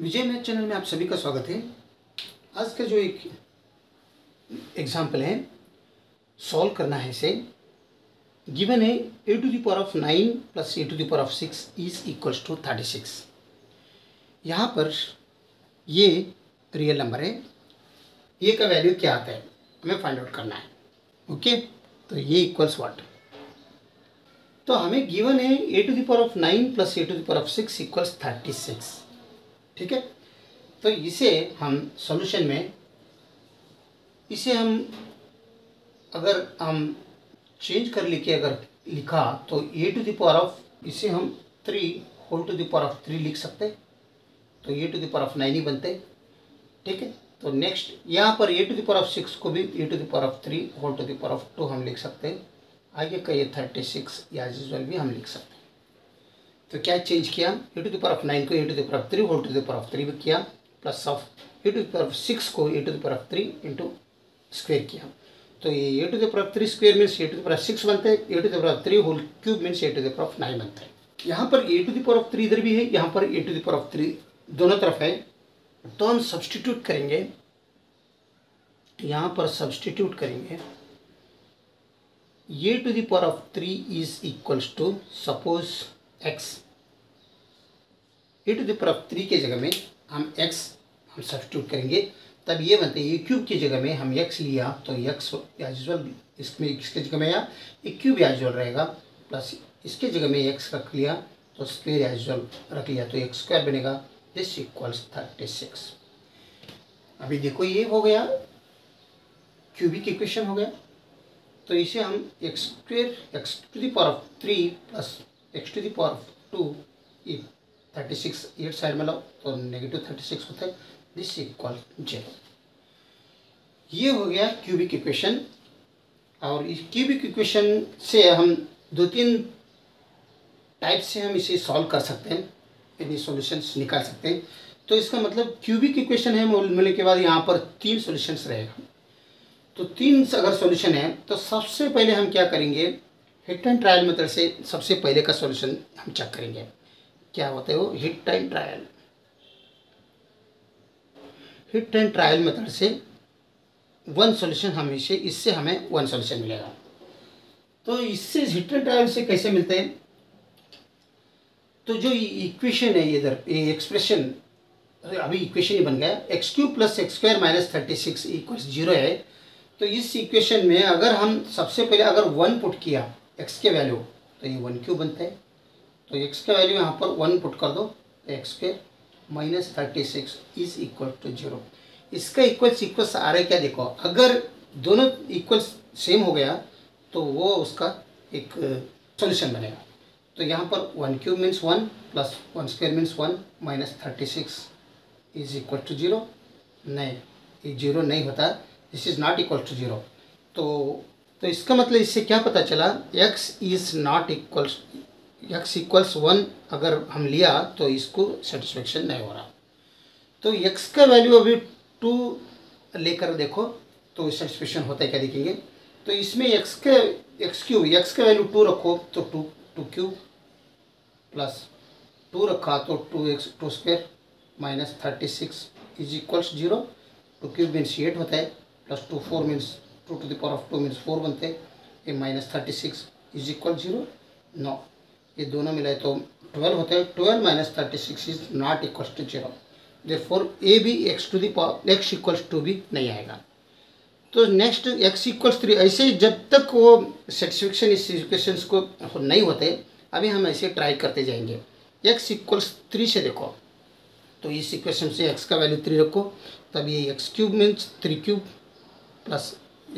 विजय math channel में आप सभी का स्वागत है। आज का जो एक एग्जाम्पल है सॉल्व करना है इसे। गिवन है a⁴ plus a⁴ is equals to 36। यहाँ पर ये रियल नंबर है, ये का वैल्यू क्या आता है हमें फाइंड आउट करना है। ओके, तो ये इक्वल्स व्हाट, तो हमें गिवन है a⁴ प्लस a⁴ इक्वल्स 36। ठीक है, तो इसे हम सॉल्यूशन में अगर हम चेंज कर लेके अगर लिखा तो इसे हम 3 whole to the power of 3 लिख सकते, तो a⁴ ही बनते। ठीक है, तो नेक्स्ट यहाँ पर a⁴ को भी a⁴ whole to the power of 2 हम लिख सकते हैं। आगे का ये 36 या यूजुअल भी हम लिख सकते हैं। तो क्या चेंज किया, a⁴ को a⁴ whole to the power of 3 भी किया, प्लस ऑफ a⁴ को a⁴ इंटू स्क्वेयर किया। तो ये a⁴ स्क्वेयर मीन्स a⁴ बनता है, a⁴ whole cube means a⁴ बनता है। यहाँ पर a⁴ इधर भी है, यहाँ पर a⁴ दोनों तरफ है। तो हम सब्सटीट्यूट करेंगे, यहाँ पर सब्सटीट्यूट करेंगे a⁴ is equals to suppose x। a⁴ के जगह में हम x हम सब्स्टिट्यूट करेंगे, तब ये बनते हैं a³ की जगह में हम x लिया तो x एज यूजुअल इसमें x की जगह में या a³ एज यूजुअल रहेगा, प्लस इसके जगह में x रख लिया तो स्क्वायर एज यूजुअल रख लिया तो x² बनेगा। This equals 36। अभी देखो ये हो गया क्यूबिक इक्वेशन हो गया, तो इसे हम x² x⁴ प्लस x⁴ ये 36 एट साइड में लाओ तो -36 होता है। This equal 0। ये हो गया क्यूबिक इक्वेशन। और इस क्यूबिक इक्वेशन से हम 2-3 टाइप से हम इसे सॉल्व कर सकते हैं, यानी सॉल्यूशंस निकाल सकते हैं। तो इसका मतलब क्यूबिक इक्वेशन है, मिलने के बाद यहाँ पर 3 सॉल्यूशंस रहेगा। तो 3 अगर सॉल्यूशन है तो सबसे पहले हम क्या करेंगे, हिट एंड ट्रायल मेथड से सबसे पहले का सॉल्यूशन हम चेक करेंगे क्या होता है वो। हिट एंड ट्रायल मेथड से हमें 1 सॉल्यूशन मिलेगा। तो इससे हिट एंड ट्रायल से कैसे मिलते हैं, तो जो इक्वेशन है इधर ये एक्सप्रेशन अभी इक्वेशन ही बन गया x³ plus x² minus 36 equals 0 है। तो इस इक्वेशन में अगर हम सबसे पहले अगर 1 पुट किया x के वैल्यू तो ये 1³ बनता है। तो x का वैल्यू यहाँ पर 1 पुट कर दो तो x² minus 36 is equal to 0। इसका इक्वल्स आ रहा है क्या, देखो अगर दोनों इक्वल्स सेम हो गया तो वो उसका एक सॉल्यूशन बनेगा। तो यहाँ पर 1³ means 1 plus 1² means 1 minus 36 is equal to 0। नहीं, ये 0 नहीं होता, this is not equal to 0। तो इसका मतलब इससे क्या पता चला, x इक्वल्स 1 अगर हम लिया तो इसको सेटिस्फेक्शन नहीं हो रहा। तो x का वैल्यू अभी 2 लेकर देखो तो सेटिस्फेक्शन होता है क्या, देखेंगे। तो इसमें x का वैल्यू 2 रखो तो 2³ प्लस 2 रखा तो 2² माइनस 36 इज इक्वल्स 0। 2³ मीन्स 8 होता है, plus 2 4 means 2 to the power of 2 means 4 बनते हैं, ये माइनस 36 इज इक्वल 0। 9 ये दोनों मिलाए तो 12 होते हैं, 12 minus 36 is not equals to 0। Therefore ए भी x इक्वल्स 2 भी नहीं आएगा। तो नेक्स्ट x इक्वल्स 3, ऐसे जब तक वो सेटिस्फेक्शन इस इक्वेशंस को नहीं होते। अभी हम ऐसे ट्राई करते जाएंगे। x इक्वल्स 3 से देखो, तो इस इक्वेशन से x का वैल्यू 3 रखो तब ये x³ means 3³ plus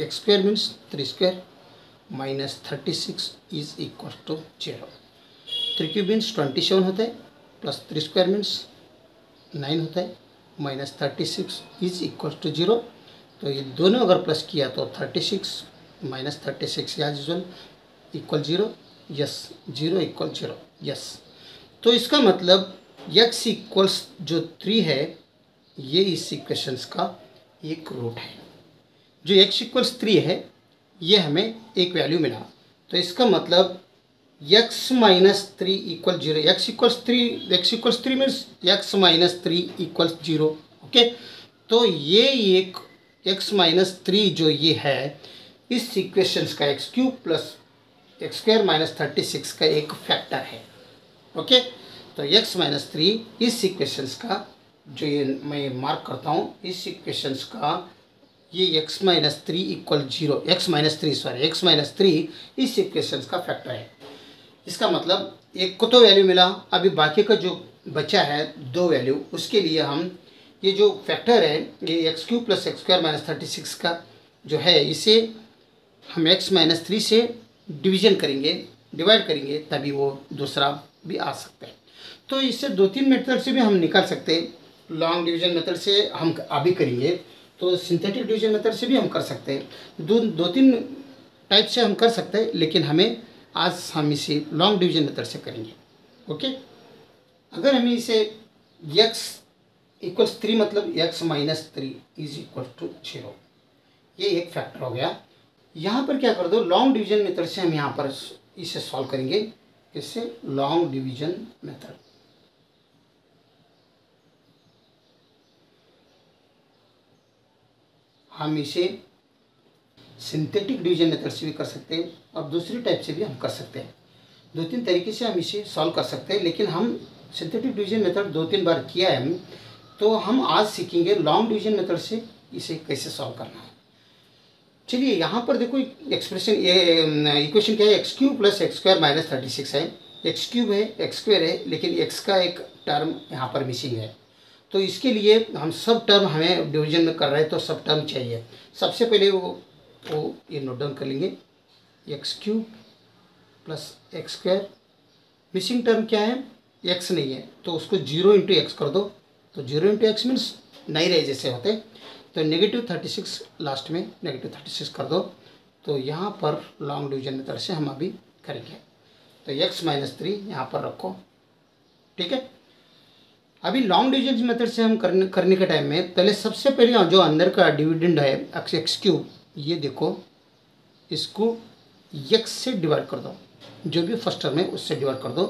x² means 3² minus 36 is equal to 0। 3³ means 27 होता है, प्लस 3² मीन्स 9 होता है, माइनस 36 इज इक्वल टू 0। तो ये दोनों अगर प्लस किया तो 36 minus 36 as usual equal 0। Yes, 0 equal 0। Yes, तो इसका मतलब x इक्वल्स 3 है, ये इस इक्वेशंस का एक रूट है। जो x इक्वल्स 3 है ये हमें एक वैल्यू मिला, तो इसका मतलब x minus 3 equal 0, x equals 3 means x minus 3 equals 0। Okay, तो ये एक x माइनस 3 जो ये है इस इक्वेशंस का x cube plus x square minus 36 का एक फैक्टर है। ओके, तो x माइनस 3 इस इक्वेशंस का जो ये मैं मार्क करता हूँ, इस इक्वेशंस का ये x minus 3 equal 0, x minus 3 इस इक्वेशंस का फैक्टर है। इसका मतलब एक को तो वैल्यू मिला, अभी बाकी का जो बचा है दो वैल्यू, उसके लिए हम ये जो फैक्टर है ये x cube plus x square minus 36 का जो है इसे हम एक्स माइनस 3 से डिवाइड करेंगे तभी वो दूसरा भी आ सकता है। तो इससे दो तीन मेथड से भी हम निकाल सकते हैं, लॉन्ग डिवीजन मेथड से हम अभी करेंगे, तो सिंथेटिक डिवीजन मेथड से भी हम कर सकते हैं, दो तीन टाइप से हम कर सकते हैं, लेकिन हमें आज हम इसे लॉन्ग डिवीजन मेथड से करेंगे। ओके, अगर हमें इसे x इक्वल्स 3 मतलब x minus 3 is equal to 0, ये एक फैक्टर हो गया। यहाँ पर क्या कर दो, लॉन्ग डिवीजन मेथड से हम यहाँ पर इसे सॉल्व करेंगे, इससे लॉन्ग डिवीजन मेथड। हम इसे सिंथेटिक डिवीजन मेथड से भी कर सकते हैं और दूसरी टाइप से भी हम कर सकते हैं, दो तीन तरीके से हम इसे सॉल्व कर सकते हैं, लेकिन हम सिंथेटिक डिवीजन मेथड 2-3 बार किया है हम, तो हम आज सीखेंगे लॉन्ग डिवीजन मेथड से इसे कैसे सॉल्व करना है। चलिए, यहाँ पर देखो एक्सप्रेशन इक्वेशन क्या है, x cube plus x square minus 36 है, एक्स क्यूब है, एक्स स्क्वायर है, लेकिन एक्स का एक टर्म यहाँ पर मिसिंग है, तो इसके लिए हम सब टर्म हमें डिवीजन में कर रहे हैं तो सब टर्म चाहिए। सबसे पहले वो ये नोट डाउन कर लेंगे, x cube plus x square, missing term क्या है, एक्स नहीं है तो उसको 0 इंटू एक्स कर दो, तो 0 इंटू एक्स मीन्स नहीं रहे जैसे होते, तो नेगेटिव 36 लास्ट में नेगेटिव 36 कर दो। तो यहाँ पर लॉन्ग डिवीजन मेथड से हम अभी करेंगे, तो एक्स माइनस 3 यहाँ पर रखो, ठीक है। अभी लॉन्ग डिवीजन मेथड से हम करने के टाइम में पहले सबसे पहले जो अंदर का डिविडेंड है एक्स क्यूब, ये देखो, इसको एक्स से डिवाइड कर दो, जो भी फर्स्ट टर्म है उससे डिवाइड कर दो,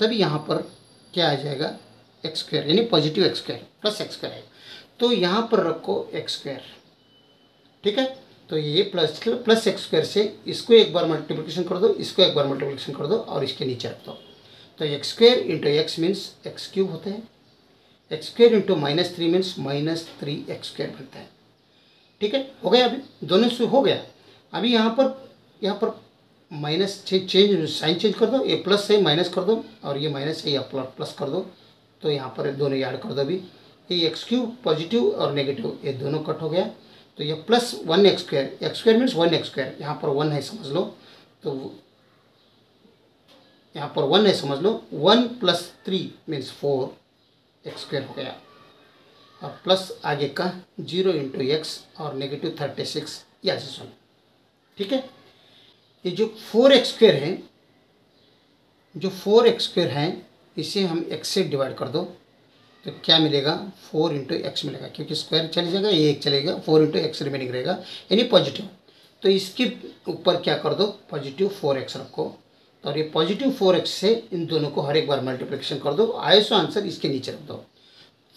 तभी यहाँ पर क्या आ जाएगा, एक्स स्क्वायर यानी positive x square plus x square है, तो यहाँ पर रखो एक्स स्क्वायर, ठीक है। तो ये प्लस एक्स स्क्वायर से इसको एक बार मल्टीप्लिकेशन कर दो, इसको एक बार मल्टीप्लिकेशन कर दो और इसके नीचे रख दो, तो x square into x means x cube होता है, x square into minus 3 means minus 3 x square बनता है, ठीक है। हो गया, अभी दोनों से हो गया। अभी यहाँ पर माइनस चेंज साइन चेंज कर दो, ये प्लस है माइनस कर दो और ये माइनस है या प्लस कर दो, तो यहाँ पर दोनों ऐड कर दो। अभी ये एक्स क्यूब पॉजिटिव और नेगेटिव ये दोनों कट हो गया, तो ये plus 1 x square, x square means 1 x square, यहाँ पर 1 है समझ लो, तो यहाँ पर 1 है समझ लो, 1 प्लस 3 मीन्स 4 एक्स स्क्वायर हो गया, और प्लस आगे का 0 इंटू एक्स और नेगेटिव 36 या सॉल्व, ठीक है। ये जो 4 एक्स स्क्वायर है, इसे हम x से डिवाइड कर दो, तो क्या मिलेगा, 4 इंटू एक्स मिलेगा, क्योंकि स्क्वायर चले जाएगा, ये एक चलेगा, 4 इंटू एक्स रिमेनिंग रहेगा यानी पॉजिटिव, तो इसके ऊपर क्या कर दो, पॉजिटिव 4 एक्स रखो, तो और ये पॉजिटिव 4 एक्स से इन दोनों को हर एक बार मल्टीप्लिकेशन कर दो, आए सो आंसर इसके नीचे रख दो,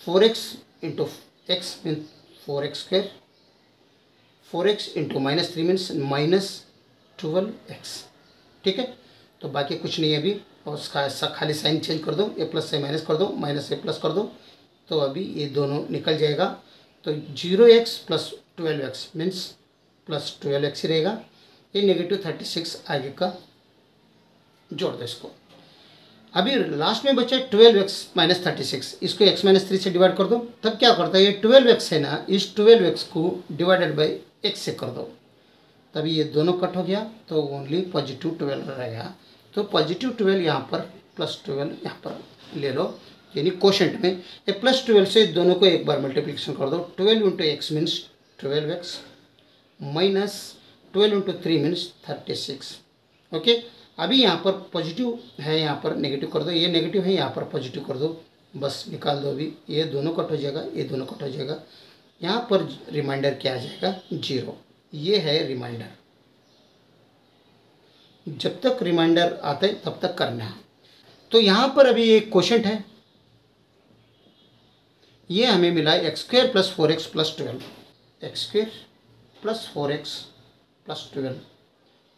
4 x into x mean 4 x square, 4 x into minus 3 means minus 12 x, ठीक है। तो बाकी कुछ नहीं है अभी, और उसका ऐसा खाली साइन चेंज कर दो, ए प्लस से माइनस कर दो, माइनस से प्लस कर दो, तो अभी ये दोनों निकल जाएगा, तो 0 x plus 12 x means plus 12 x ही रहेगा, ये नेगेटिव 36 आगे का जोड़ दो इसको। अभी लास्ट में बचा 12 एक्स माइनस 36, इसको एक्स माइनस 3 से डिवाइड कर दो, तब क्या करता है, ये 12 एक्स है ना, इस 12 एक्स को डिवाइडेड बाई एक्स से कर दो, तभी ये दोनों कट हो गया, तो ओनली पॉजिटिव 12 रहेगा, तो पॉजिटिव 12 यहाँ पर प्लस 12 यहाँ पर ले लो, यानी कोशेंट में ये प्लस 12 से दोनों को एक बार मल्टीप्लिकेशन कर दो, 12 into x means 12 x minus 12 into 3 means 36। Okay, अभी यहाँ पर पॉजिटिव है, यहाँ पर नेगेटिव कर दो, ये नेगेटिव है यहाँ पर पॉजिटिव कर दो, बस निकाल दो, अभी ये दोनों कट हो जाएगा, ये दोनों कट हो जाएगा, यहाँ पर रिमाइंडर क्या आ जाएगा, 0, ये है रिमाइंडर। जब तक रिमाइंडर आता है तब तक करना है। तो यहाँ पर अभी एक क्वोशेंट है, ये हमें मिला है x² + 4x + 12, x² + 4x + 12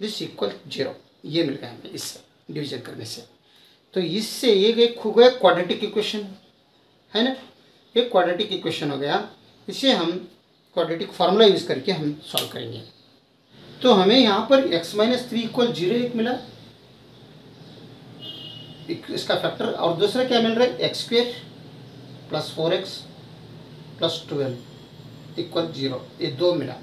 = 0। ये मिल गया हमें इससे डिवीजन करने से। तो इससे ये एक हो गया क्वाड्रेटिक इक्वेशन, है ना, एक क्वाड्रेटिक इक्वेशन हो गया। इसे हम क्वाड्रेटिक फार्मूला यूज़ करके हम सॉल्व करेंगे। तो हमें यहाँ पर x - 3 = 0 एक मिला, इसका फैक्टर, और दूसरा क्या मिल रहा है x² + 4x + 12 = 0, ये दो मिला।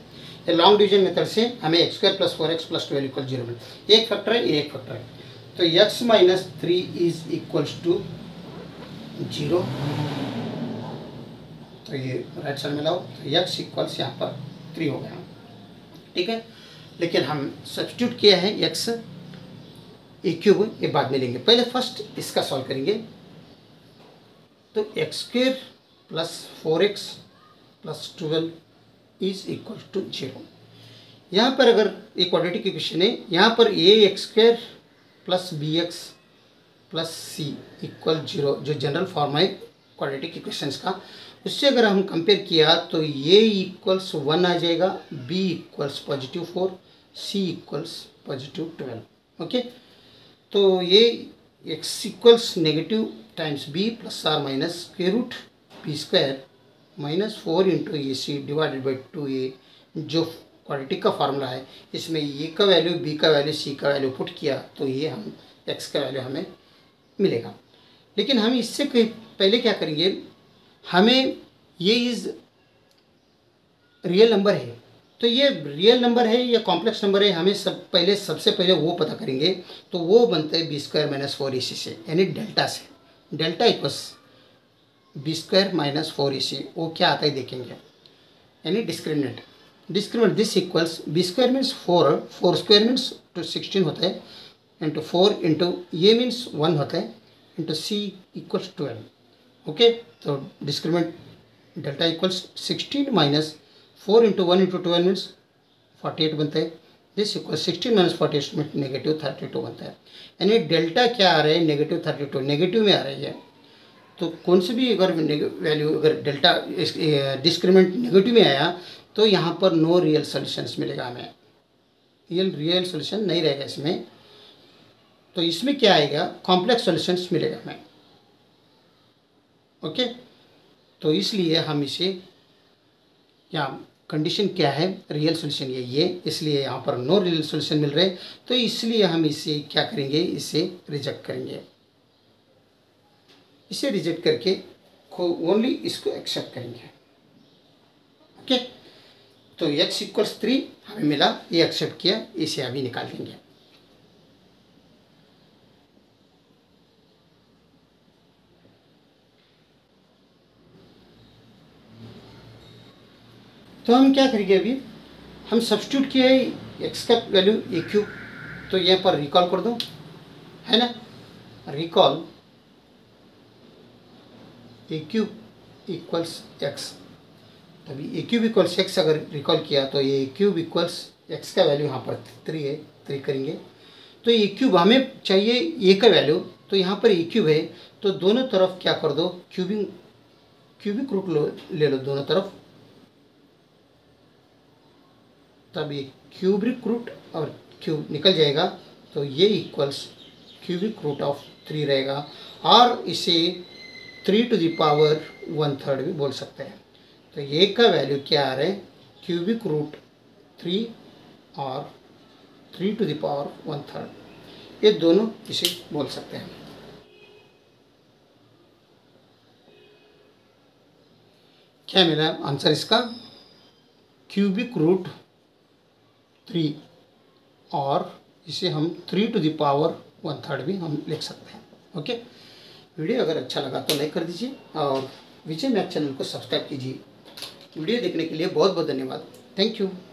ये लॉन्ग डिवीजन मेथड से हमें x² + 4x + 12 = 0 मिला। एक फैक्टर है, ये एक फैक्टर है। तो x - 3 = 0। तो ये राइट साइड में लाओ, तो x यहाँ पर 3 हो गया, ठीक है। लेकिन हम सब्स्टिट्यूट किया है x³ ये बाद में लेंगे, पहले फर्स्ट इसका सॉल्व करेंगे। तो x² + 4x + 12 = 0। यहाँ पर अगर एक क्वाड्रेटिक इक्वेशन है, यहाँ पर ax² + bx + c = 0 जो जनरल फॉर्म है क्वाड्रेटिक इक्वेशंस का, उससे अगर हम कंपेयर किया तो a = 1 आ जाएगा, b = +4, c = +12, ओके। तो ये x = -√(b²-4ac/2a) जो क्वाड्रेटिक का फार्मूला है, इसमें a का वैल्यू, b का वैल्यू, c का वैल्यू पुट किया तो ये हम x का वैल्यू हमें मिलेगा। लेकिन हम इससे पहले क्या करेंगे, हमें ये इज़ रियल नंबर है, तो ये रियल नंबर है या कॉम्प्लेक्स नंबर है, हमें सबसे पहले वो पता करेंगे। तो वो बनते हैं b² - 4ac से, यानी डेल्टा से। डेल्टा इक्वस b² - 4ac, वो क्या आता है देखेंगे, यानी डिस्क्रिमिनेंट। दिस इक्वल्स b² - 4, 4² - 16 होता है, × 4 × ये मीन्स 1 होता है, × c = 12, ओके। तो डिस्क्रिमिनेंट डेल्टा इक्वल्स 16 - 4 × 1 × 12 मीन्स 48 बनता है। दिस इक्वल 16 - 48 में -32 बनता है, यानी डेल्टा क्या आ रहा है, -32, नेगेटिव में आ रही है। तो कौन से भी अगर वैल्यू अगर डेल्टा डिस्क्रिमिनेंट नेगेटिव में आया तो यहाँ पर नो रियल सोल्यूशंस मिलेगा हमें, रियल सोल्यूशन नहीं रहेगा इसमें। तो इसमें क्या आएगा, कॉम्प्लेक्स सोल्यूशंस मिलेगा हमें, ओके। तो इसलिए हम इसे, यहाँ कंडीशन क्या है, रियल सोल्यूशन ये, इसलिए यहाँ पर नो रियल सोल्यूशन मिल रहे, तो इसलिए हम इसे क्या करेंगे, इसे रिजेक्ट करेंगे। इसे रिजेक्ट करके ओनली इसको एक्सेप्ट करेंगे, ओके। तो x = 3 हमें मिला, ये एक्सेप्ट किया, इसे अभी निकाल देंगे। तो हम क्या करेंगे, अभी हम सब्स्टिट्यूट किया है x का वैल्यू a³, तो यहाँ पर रिकॉल कर दो, है ना, रिकॉल a³ = x। तभी a³ = x अगर रिकॉल किया तो ये a³ = x का वैल्यू यहाँ पर 3 है, 3 करेंगे। तो a³ हमें चाहिए a का वैल्यू, तो यहाँ पर a³ है, तो दोनों तरफ क्या कर दो, क्यूबिक रूट ले लो दोनों तरफ, तब ये क्यूबिक रूट और क्यूब निकल जाएगा। तो ये = क्यूबिक रूट ऑफ 3 रहेगा, और इसे 3 to the power 1/3 भी बोल सकते हैं। तो ये का वैल्यू क्या आ रहा है, क्यूबिक रूट 3 और 3 to the power 1/3, ये दोनों इसे बोल सकते हैं। क्या मिला आंसर इसका, क्यूबिक रूट 3, और इसे हम 3 to the power 1/3 भी हम लिख सकते हैं, ओके। वीडियो अगर अच्छा लगा तो लाइक कर दीजिए और विजय मैथ्स चैनल को सब्सक्राइब कीजिए। वीडियो देखने के लिए बहुत बहुत धन्यवाद, थैंक यू।